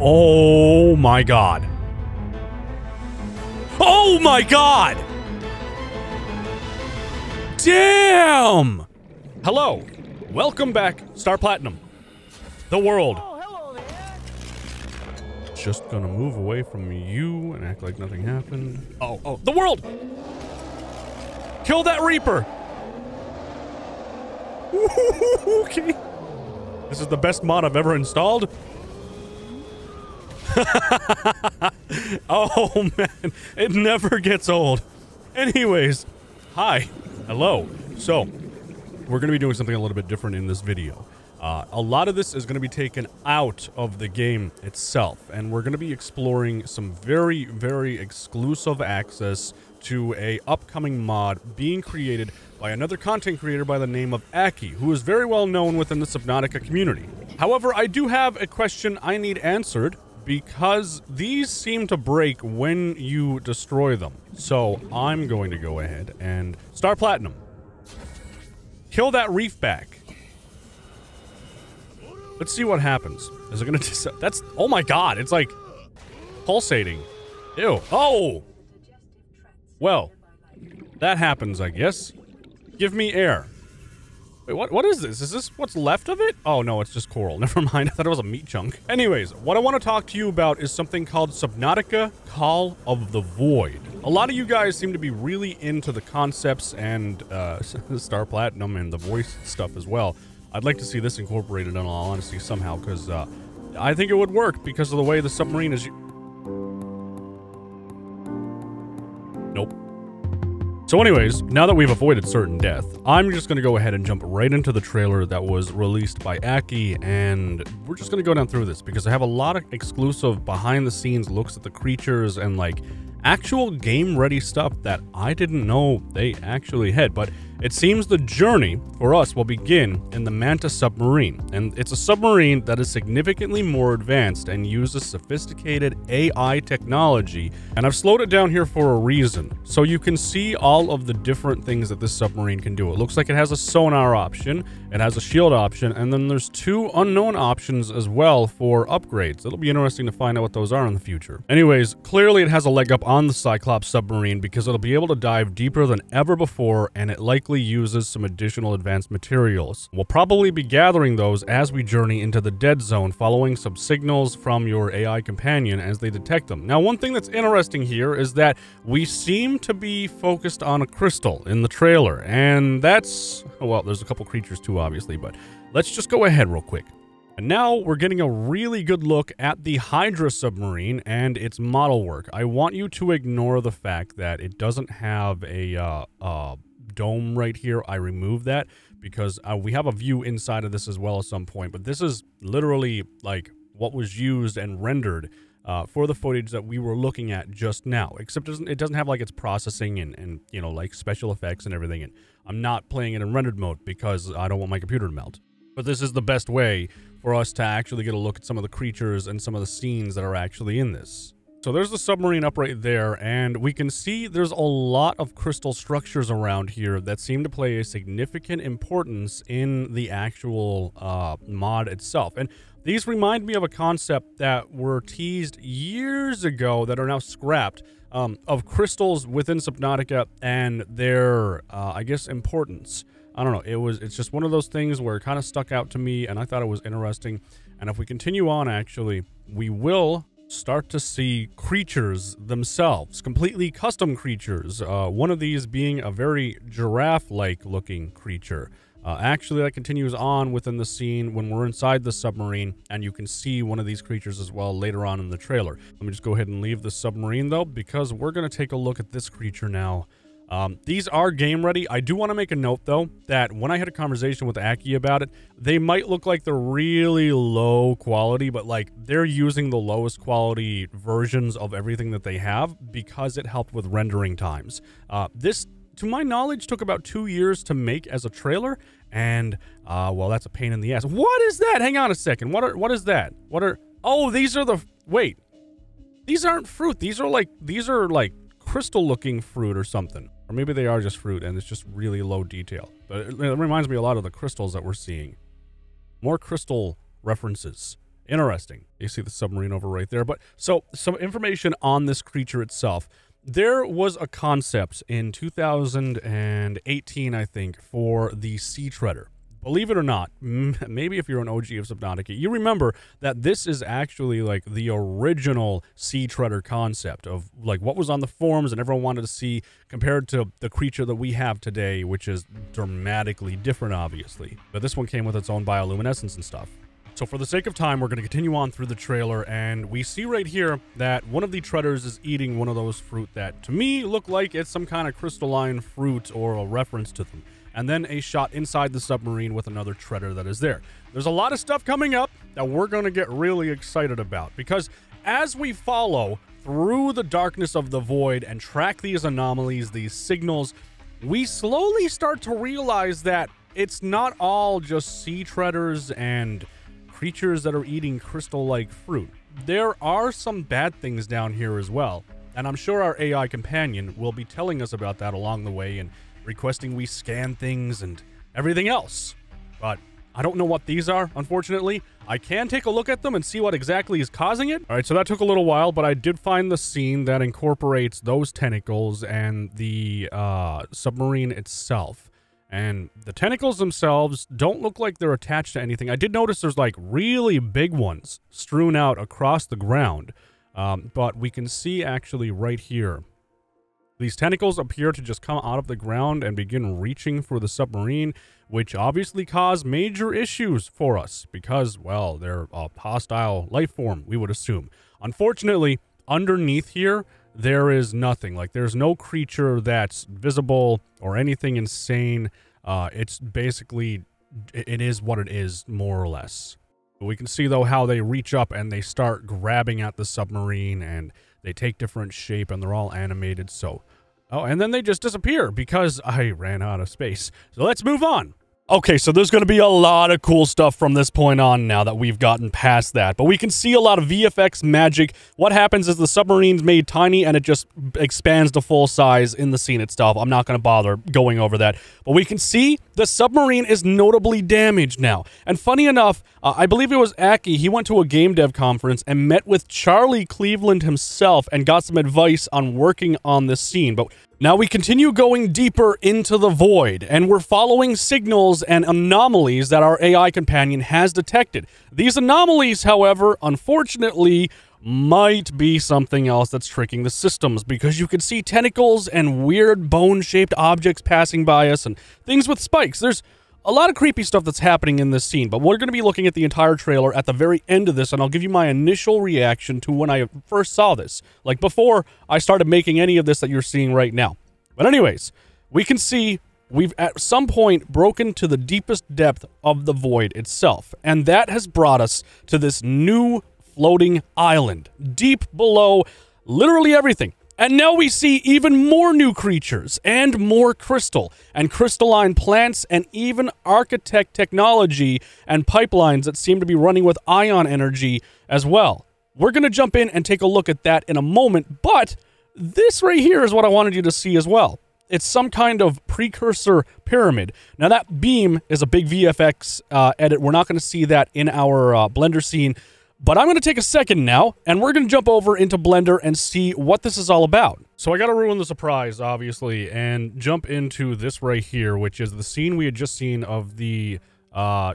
Oh my god. Oh my god! Damn! Hello. Welcome back, Star Platinum. The world. Oh, hello there. Just gonna move away from you and act like nothing happened. Oh, oh, the world! Kill that Reaper! Okay. This is the best mod I've ever installed. Oh man, it never gets old. Anyways, hi, hello. So, we're gonna be doing something a little bit different in this video. A lot of this is gonna be taken out of the game itself, and we're gonna be exploring some very, very exclusive access to a upcoming mod being created by another content creator by the name of Aki, who is very well known within the Subnautica community. However, I do have a question I need answered, because these seem to break when you destroy them. So I'm going to go ahead and Star Platinum, kill that reef back. Let's see what happens. Is it gonna that's, oh my god, it's like pulsating. Ew. Oh! Well, that happens, I guess. Give me air. Wait, what is this? Is this what's left of it? Oh, no, it's just coral. Never mind. I thought it was a meat chunk. Anyways, what I want to talk to you about is something called Subnautica Call of the Void. A lot of you guys seem to be really into the concepts and Star Platinum and the voice stuff as well. I'd like to see this incorporated in all honesty somehow, because I think it would work because of the way the submarine is... Nope. So anyways, now that we've avoided certain death, I'm just going to go ahead and jump right into the trailer that was released by Aki, and we're just going to go down through this because I have a lot of exclusive behind-the-scenes looks at the creatures and, like, actual game-ready stuff that I didn't know they actually had, but it seems the journey for us will begin in the Manta submarine, and it's a submarine that is significantly more advanced and uses sophisticated AI technology, and I've slowed it down here for a reason, so you can see all of the different things that this submarine can do. It looks like it has a sonar option, it has a shield option, and then there's two unknown options as well for upgrades. It'll be interesting to find out what those are in the future. Anyways, clearly it has a leg up on the Cyclops submarine because it'll be able to dive deeper than ever before, and it likely uses some additional advanced materials. We'll probably be gathering those as we journey into the dead zone, following some signals from your AI companion as they detect them. Now, one thing that's interesting here is that we seem to be focused on a crystal in the trailer, and that's, well, there's a couple creatures too, obviously, but let's just go ahead real quick. And now we're getting a really good look at the Hydra submarine and its model work. I want you to ignore the fact that it doesn't have a, dome right here. I removed that because we have a view inside of this as well at some point, but this is literally like what was used and rendered for the footage that we were looking at just now, except it doesn't have like its processing and you know, like special effects and everything, and I'm not playing it in rendered mode because I don't want my computer to melt. But this is the best way for us to actually get a look at some of the creatures and some of the scenes that are actually in this. So there's the submarine up right there, and we can see there's a lot of crystal structures around here that seem to play a significant importance in the actual mod itself. And these remind me of a concept that were teased years ago that are now scrapped, of crystals within Subnautica and their, I guess, importance. I don't know. It's just one of those things where it kind of stuck out to me, and I thought it was interesting. And if we continue on, actually, we will start to see creatures themselves, completely custom creatures, one of these being a very giraffe-like looking creature. Actually, that continues on within the scene when we're inside the submarine, and you can see one of these creatures as well later on in the trailer. Let me just go ahead and leave the submarine, though, because we're going to take a look at this creature now. These are game ready. I do want to make a note, though, that when I had a conversation with Aki about it, they might look like they're really low quality, but like they're using the lowest quality versions of everything that they have because it helped with rendering times. This, to my knowledge, took about 2 years to make as a trailer, and well, that's a pain in the ass. What is that? Hang on a second. What is that? What are? Oh, these are the, wait. These aren't fruit. These are like crystal looking fruit or something. Or maybe they are just fruit and it's just really low detail. But it reminds me a lot of the crystals that we're seeing. More crystal references Interesting. You see the submarine over right there. But so some information on this creature itself. There was a concept in 2018, I think, for the Sea Treader. Believe it or not, maybe if you're an OG of Subnautica, you remember that this is actually like the original Sea Treader concept of like what was on the forums and everyone wanted to see compared to the creature that we have today, which is dramatically different, obviously. But this one came with its own bioluminescence and stuff. So for the sake of time, we're going to continue on through the trailer, and we see right here that one of the treaders is eating one of those fruit that, to me, look like it's some kind of crystalline fruit or a reference to them. And then a shot inside the submarine with another treader that is there. There's a lot of stuff coming up that we're going to get really excited about, because as we follow through the darkness of the void and track these anomalies, these signals, we slowly start to realize that it's not all just sea treaders and creatures that are eating crystal-like fruit. There are some bad things down here as well, and I'm sure our AI companion will be telling us about that along the way and requesting we scan things and everything else. But I don't know what these are, unfortunately. I can take a look at them and see what exactly is causing it. All right, so that took a little while, but I did find the scene that incorporates those tentacles and the submarine itself. And the tentacles themselves don't look like they're attached to anything. I did notice there's like really big ones strewn out across the ground. But we can see actually right here, these tentacles appear to just come out of the ground and begin reaching for the submarine, which obviously caused major issues for us because, well, they're a hostile life form, we would assume. Unfortunately, underneath here, there is nothing. Like, there's no creature that's visible or anything insane. It's basically, it is what it is, more or less. But we can see, though, how they reach up and they start grabbing at the submarine, and they take different shape, and they're all animated, so... Oh, and then they just disappear because I ran out of space. So let's move on. Okay, so there's going to be a lot of cool stuff from this point on now that we've gotten past that. But we can see a lot of VFX magic. What happens is the submarine's made tiny and it just expands to full size in the scene itself. I'm not going to bother going over that. But we can see the submarine is notably damaged now. And funny enough, I believe it was Aki. He went to a game dev conference and met with Charlie Cleveland himself and got some advice on working on this scene. But now we continue going deeper into the void, and we're following signals and anomalies that our AI companion has detected. These anomalies, however, unfortunately, might be something else that's tricking the systems, because you can see tentacles and weird bone-shaped objects passing by us and things with spikes. There's a lot of creepy stuff that's happening in this scene, but we're going to be looking at the entire trailer at the very end of this, and I'll give you my initial reaction to when I first saw this, like before I started making any of this that you're seeing right now. But anyways, we can see we've at some point broken to the deepest depth of the void itself, and that has brought us to this new floating island, deep below literally everything. And now we see even more new creatures and more crystal and crystalline plants and even architect technology and pipelines that seem to be running with ion energy as well. We're going to jump in and take a look at that in a moment, but this right here is what I wanted you to see as well. It's some kind of precursor pyramid. Now that beam is a big VFX edit. We're not going to see that in our Blender scene. But I'm going to take a second now, and we're going to jump over into Blender and see what this is all about. So I got to ruin the surprise, obviously, and jump into this right here, which is the scene we had just seen of the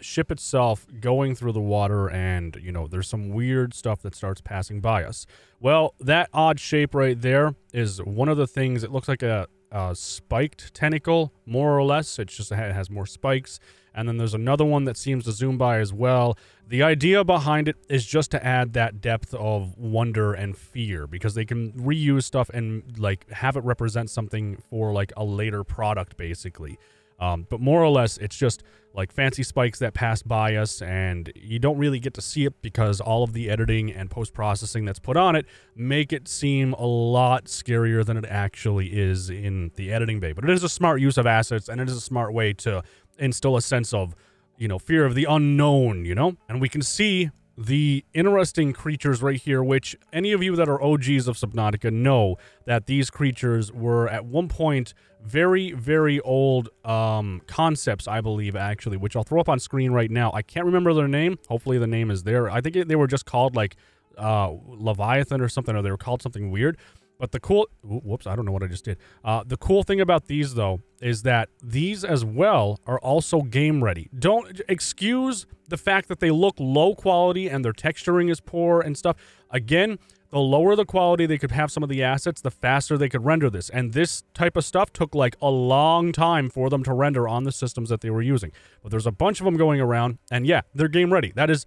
ship itself going through the water, and, you know, there's some weird stuff that starts passing by us. Well, that odd shape right there is one of the things. It looks like a spiked tentacle, more or less. It's just, it has more spikes. And then there's another one that seems to zoom by as well. The idea behind it is just to add that depth of wonder and fear, because they can reuse stuff and like have it represent something for like a later product, basically. But more or less, it's just like fancy spikes that pass by us, and you don't really get to see it because all of the editing and post-processing that's put on it make it seem a lot scarier than it actually is in the editing bay. But it is a smart use of assets, and it is a smart way to instill a sense of, you know, fear of the unknown, you know? And we can see the interesting creatures right here, which any of you that are OGs of Subnautica know that these creatures were at one point very, very old concepts, I believe, actually, which I'll throw up on screen right now. I can't remember their name. Hopefully the name is there. I think they were just called like Leviathan or something, or they were called something weird. But the cool... Whoops, I don't know what I just did. The cool thing about these, though, is that these as well are also game ready. Don't excuse the fact that they look low quality and their texturing is poor and stuff. Again, the lower the quality they could have some of the assets, the faster they could render this. And this type of stuff took, like, a long time for them to render on the systems that they were using. But there's a bunch of them going around, and yeah, they're game ready. That is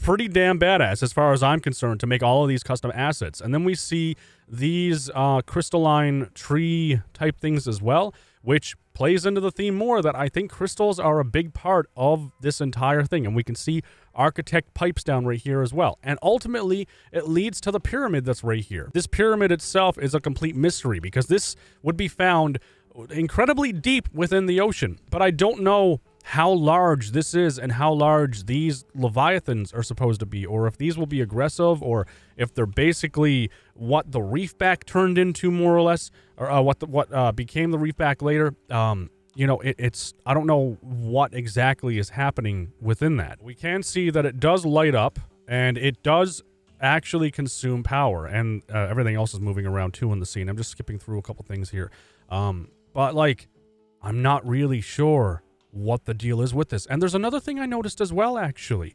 pretty damn badass as far as I'm concerned to make all of these custom assets. And then we see these crystalline tree type things as well, which plays into the theme more that I think crystals are a big part of this entire thing. And we can see architect pipes down right here as well. And ultimately, it leads to the pyramid that's right here. This pyramid itself is a complete mystery because this would be found incredibly deep within the ocean. But I don't know how large this is and how large these leviathans are supposed to be, or if these will be aggressive, or if they're basically what the reefback turned into more or less, or what became the reefback later. You know, it's I don't know what exactly is happening within that. We can see that it does light up and it does actually consume power, and everything else is moving around too in the scene. I'm just skipping through a couple things here, but like I'm not really sure what the deal is with this. And there's another thing I noticed as well, actually.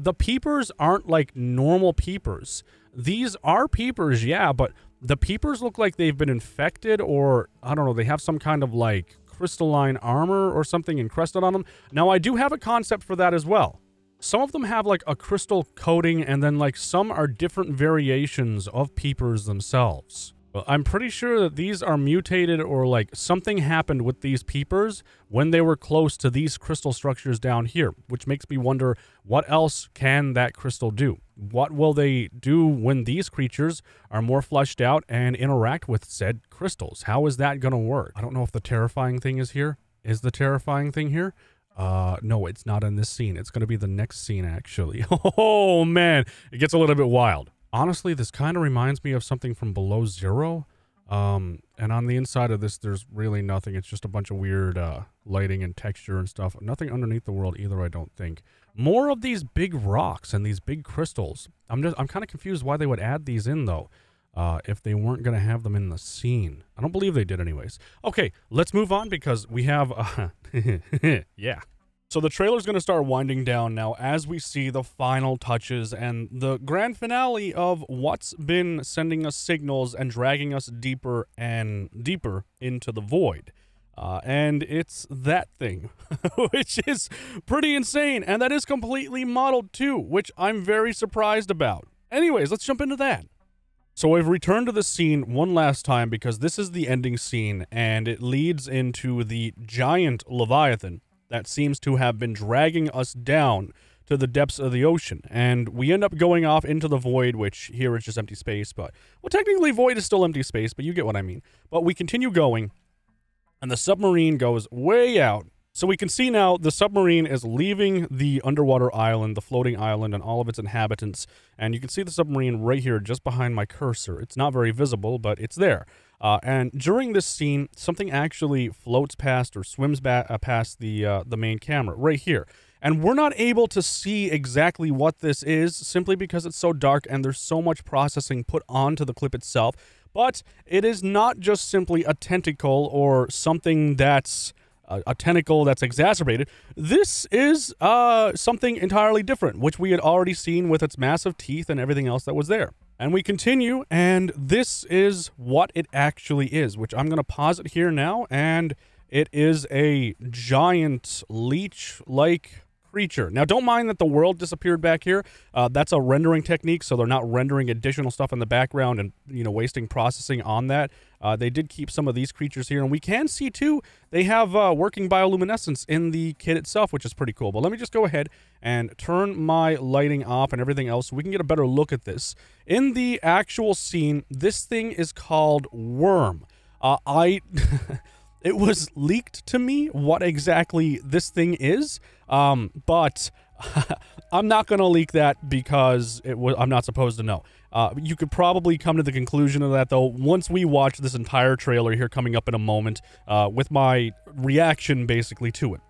The peepers aren't like normal peepers. These are peepers, yeah, but the peepers look like they've been infected, or I don't know, they have some kind of like crystalline armor or something encrusted on them. Now, I do have a concept for that as well. Some of them have like a crystal coating, and then like some are different variations of peepers themselves. I'm pretty sure that these are mutated, or like something happened with these peepers when they were close to these crystal structures down here, which makes me wonder what else can that crystal do? What will they do when these creatures are more fleshed out and interact with said crystals? How is that going to work? I don't know if the terrifying thing is here. Is the terrifying thing here? No, it's not in this scene. It's going to be the next scene, actually. Oh, man. It gets a little bit wild. Honestly, this kind of reminds me of something from Below Zero. And on the inside of this, there's really nothing. It's just a bunch of weird lighting and texture and stuff. Nothing underneath the world either, I don't think. More of these big rocks and these big crystals. I'm kind of confused why they would add these in, though, if they weren't going to have them in the scene. I don't believe they did anyways. Okay, let's move on because we have... yeah. So the trailer's going to start winding down now as we see the final touches and the grand finale of what's been sending us signals and dragging us deeper and deeper into the void. And it's that thing, which is pretty insane, and that is completely modeled too, which I'm very surprised about. Anyways, let's jump into that. So I've returned to the scene one last time because this is the ending scene, and it leads into the giant Leviathan that seems to have been dragging us down to the depths of the ocean. And we end up going off into the void, which here is just empty space, but... Well, technically, void is still empty space, but you get what I mean. But we continue going, and the submarine goes way out. So we can see now the submarine is leaving the underwater island, the floating island, and all of its inhabitants. And you can see the submarine right here, just behind my cursor. It's not very visible, but it's there. And during this scene, something actually floats past or swims past the main camera right here. And we're not able to see exactly what this is simply because it's so dark and there's so much processing put onto the clip itself. But it is not just simply a tentacle or something that's a tentacle that's exacerbated. This is something entirely different, which we had already seen with its massive teeth and everything else that was there. And we continue, and this is what it actually is, which I'm going to pause it here now, and it is a giant leech-like creature. Now, don't mind that the world disappeared back here. That's a rendering technique, so they're not rendering additional stuff in the background and, you know, wasting processing on that. They did keep some of these creatures here, and we can see, too, they have working bioluminescence in the kit itself, which is pretty cool. But let me just go ahead and turn my lighting off and everything else so we can get a better look at this. In the actual scene, this thing is called Worm. It was leaked to me what exactly this thing is, but I'm not going to leak that because it was, I'm not supposed to know. You could probably come to the conclusion of that, though, once we watch this entire trailer here coming up in a moment with my reaction, basically, to it.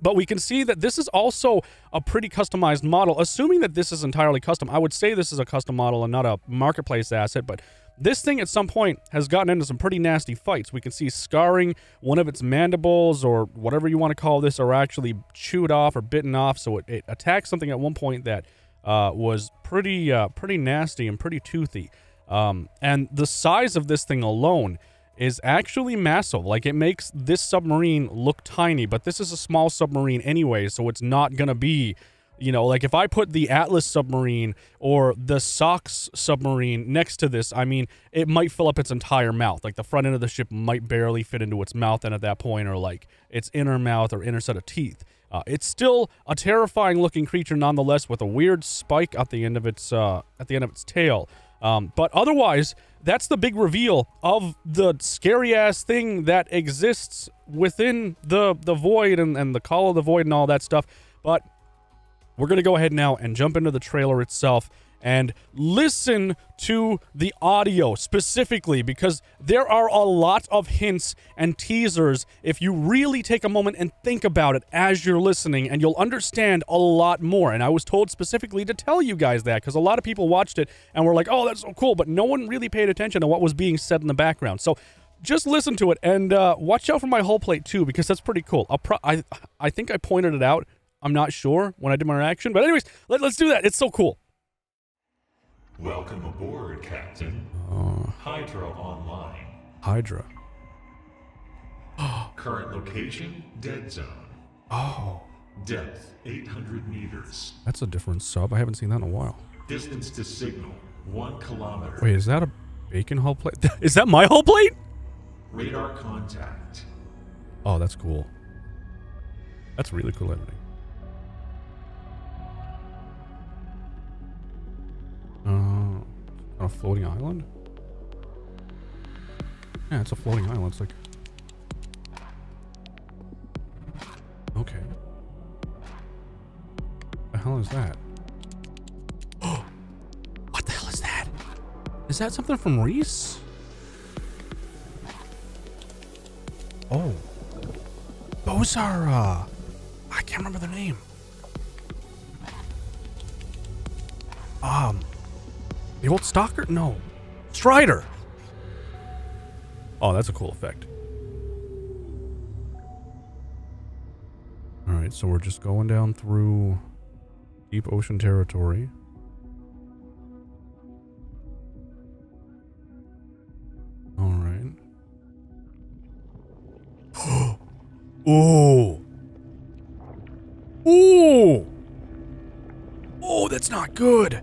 But we can see that this is also a pretty customized model. Assuming that this is entirely custom, I would say this is a custom model and not a marketplace asset, but this thing at some point has gotten into some pretty nasty fights. We can see scarring. One of its mandibles, or whatever you want to call this, are actually chewed off or bitten off, so it attacked something at one point that was pretty, pretty nasty and pretty toothy. And the size of this thing alone is actually massive. Like, it makes this submarine look tiny, but this is a small submarine anyway, so it's not gonna be, you know, like if I put the Atlas submarine or the Sox submarine next to this, I mean, it might fill up its entire mouth. Like, the front end of the ship might barely fit into its mouth then at that point, or like its inner mouth or inner set of teeth. It's still a terrifying looking creature nonetheless, with a weird spike at the end of its tail. But otherwise, that's the big reveal of the scary-ass thing that exists within the Void and the Call of the Void and all that stuff. But we're going to go ahead now and jump into the trailer itself and listen to the audio specifically, because there are a lot of hints and teasers if you really take a moment and think about it as you're listening, and you'll understand a lot more. And I was told specifically to tell you guys that, because a lot of people watched it and were like, oh, that's so cool, but no one really paid attention to what was being said in the background. So just listen to it, and watch out for my hull plate too, because that's pretty cool. I think I pointed it out, I'm not sure, when I did my reaction, but anyways, let's do that. It's so cool. Welcome aboard, Captain. Hydra online. Hydra. Current location, dead zone. Oh. Depth, 800 meters. That's a different sub. I haven't seen that in a while. Distance to signal, 1 kilometer. Wait, is that a bacon hull plate? Is that my hull plate? Radar contact. Oh, that's cool. That's really cool editing. On a floating island? Yeah, it's a floating island. It's like... okay. What the hell is that? Oh! What the hell is that? Is that something from Reese? Oh. Those are, I can't remember their name. The old Stalker? No. Strider! Oh, that's a cool effect. Alright, so we're just going down through deep ocean territory. Alright. Ooh! Ooh! Oh, that's not good!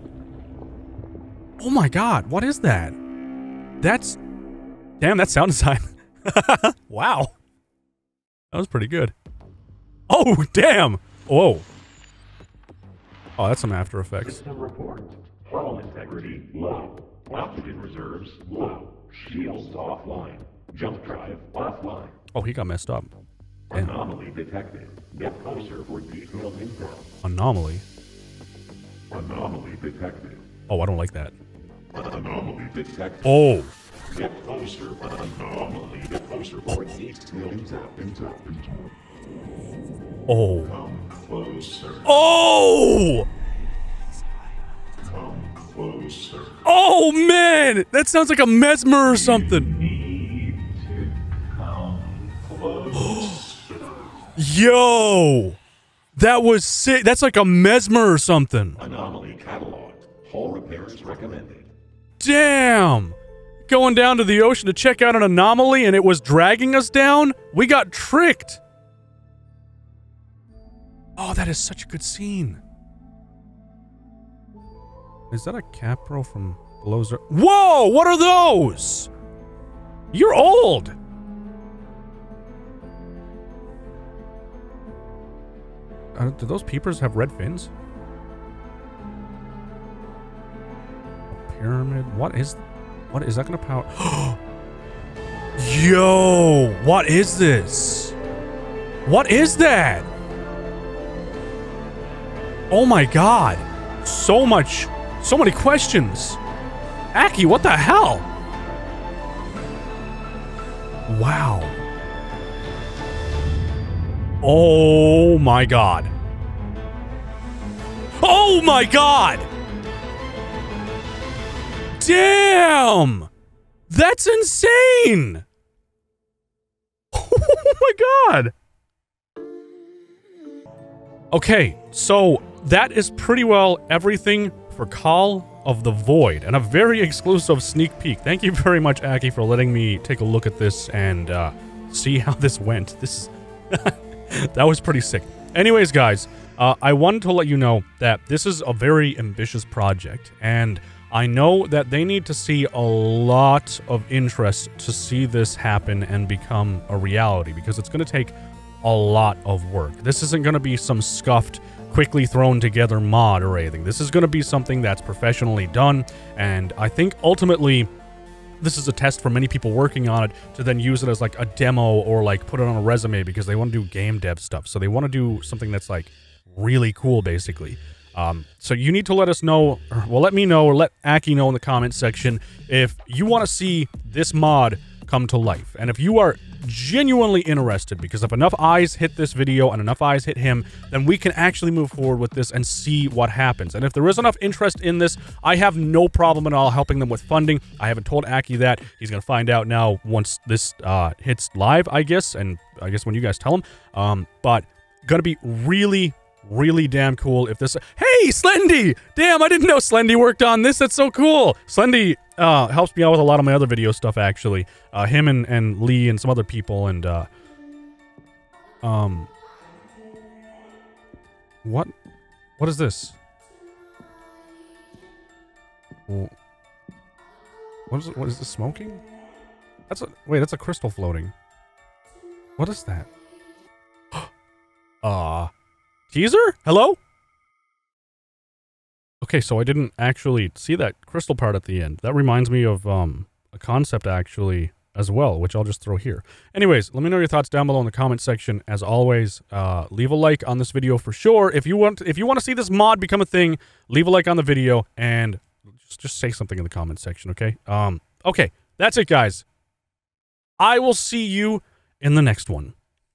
Oh my god, what is that? That's... damn, that sound design. Wow. That was pretty good. Oh, damn! Whoa. Oh, that's some After Effects. System report. Funnel integrity low. Oxygen reserves low. Shields offline. Jump drive offline. Oh, he got messed up. Damn. Anomaly detected. Get closer for detailed intel. Anomaly? Anomaly detected. Oh, I don't like that. Anomaly detected. Oh. Get closer. Anomaly. Get closer. Oh. Oh. Come closer. Oh. Come closer. Oh man, that sounds like a mesmer or something. You need to come closer. Yo, that was sick. That's like a mesmer or something. Anomaly catalog. All repairs recommended. Damn! Going down to the ocean to check out an anomaly and it was dragging us down? We got tricked! Oh, that is such a good scene. Is that a Capro from Below Zero? Whoa! What are those? You're old! Do those peepers have red fins? Pyramid. What is that gonna power? Yo, what is this? What is that? Oh my god. So much. So many questions. Aki, what the hell? Wow. Oh my god. Oh my god! Damn! That's insane! Oh my god! Okay, so that is pretty well everything for Call of the Void, and a very exclusive sneak peek. Thank you very much, Aki, for letting me take a look at this and see how this went. This that was pretty sick. Anyways, guys, I wanted to let you know that this is a very ambitious project, and I know that they need to see a lot of interest to see this happen and become a reality, because it's going to take a lot of work. This isn't going to be some scuffed, quickly thrown together mod or anything. This is going to be something that's professionally done, and I think ultimately this is a test for many people working on it to then use it as like a demo or like put it on a resume, because they want to do game dev stuff. So they want to do something that's like really cool, basically. So you need to let us know, well, let me know, or let Aki know in the comment section if you want to see this mod come to life. And if you are genuinely interested, because if enough eyes hit this video and enough eyes hit him, then we can actually move forward with this and see what happens. And if there is enough interest in this, I have no problem at all helping them with funding. I haven't told Aki that. He's going to find out now once this hits live, I guess, and I guess when you guys tell him. But going to be really damn cool if this... Hey, Slendy! Damn, I didn't know Slendy worked on this. That's so cool. Slendy helps me out with a lot of my other video stuff, actually. Him and Lee and some other people, and what? What is this? What is this smoking? That's a... Wait, that's a crystal floating. What is that? Teaser? Hello? Okay, so I didn't actually see that crystal part at the end. That reminds me of a concept, actually, as well, which I'll just throw here. Anyways, let me know your thoughts down below in the comment section. As always, leave a like on this video for sure. If you want to see this mod become a thing, leave a like on the video and just say something in the comment section, okay? Okay, that's it, guys. I will see you in the next one.